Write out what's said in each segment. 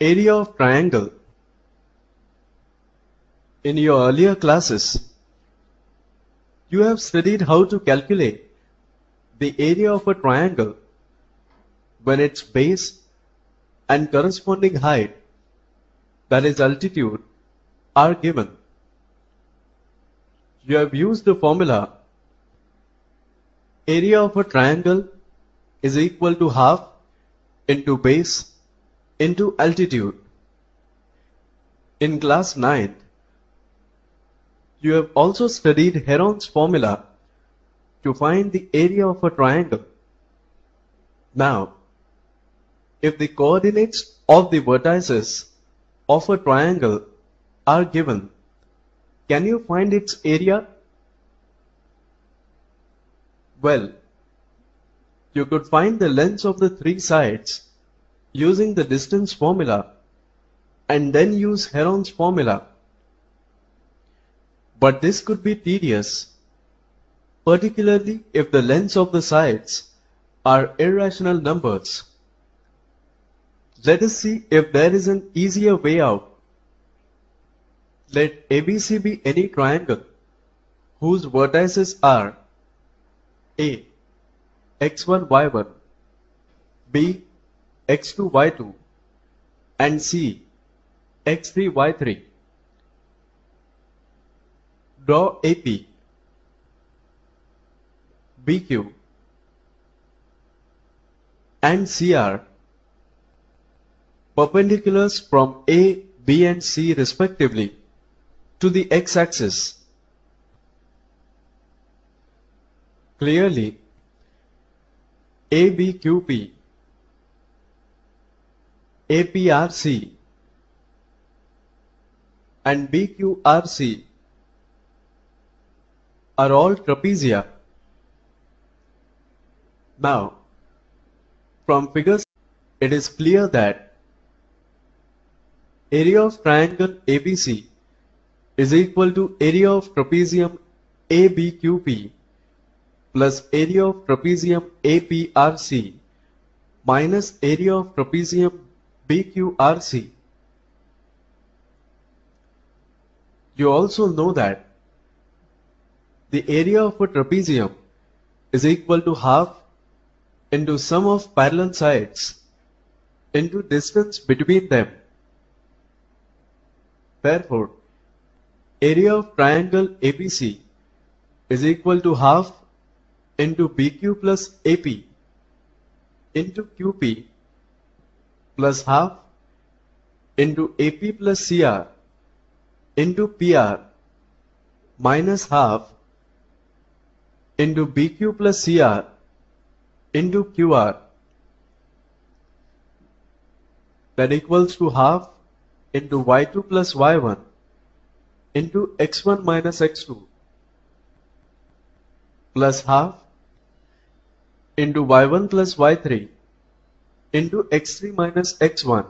Area of triangle. In your earlier classes, you have studied how to calculate the area of a triangle when its base and corresponding height, that is altitude, are given. You have used the formula area of a triangle is equal to half into base into altitude. In class 9, you have also studied Heron's formula to find the area of a triangle. Now, if the coordinates of the vertices of a triangle are given, can you find its area? Well, you could find the lengths of the three sides using the distance formula and then use Heron's formula. But this could be tedious, particularly if the lengths of the sides are irrational numbers. Let us see if there is an easier way out. Let ABC be any triangle whose vertices are A, x1, y1, B, x2, y2, and C, x3, y3. Draw AP, BQ, and CR, perpendiculars from A, B, and C respectively to the x-axis. Clearly, ABQP, APRC, and BQRC are all trapezoid. Now, from figures, it is clear that area of triangle ABC is equal to area of trapezium ABQP plus area of trapezium APRC minus area of trapezium BQRC. You also know that the area of a trapezium is equal to half into sum of parallel sides into distance between them. Therefore, area of triangle ABC is equal to half into BQ plus AP into QP plus half into AP plus CR into PR minus half into BQ plus CR into QR, that equals to half into Y2 plus Y1 into X1 minus X2 plus half into Y1 plus Y3 into X3 minus X1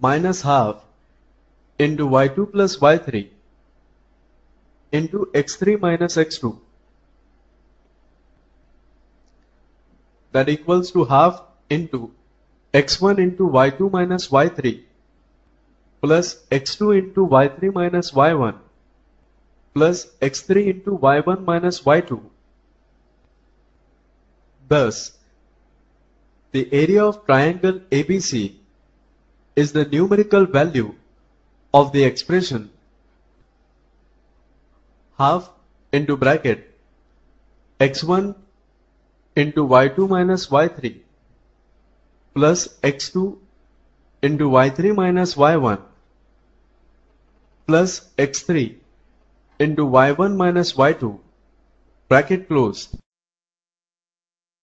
minus half into Y2 plus Y3 into x3 minus x2, that equals to half into x1 into y2 minus y3 plus x2 into y3 minus y1 plus x3 into y1 minus y2. Thus, the area of triangle ABC is the numerical value of the expression half into bracket x1 into y2 minus y3 plus x2 into y3 minus y1 plus x3 into y1 minus y2 bracket closed.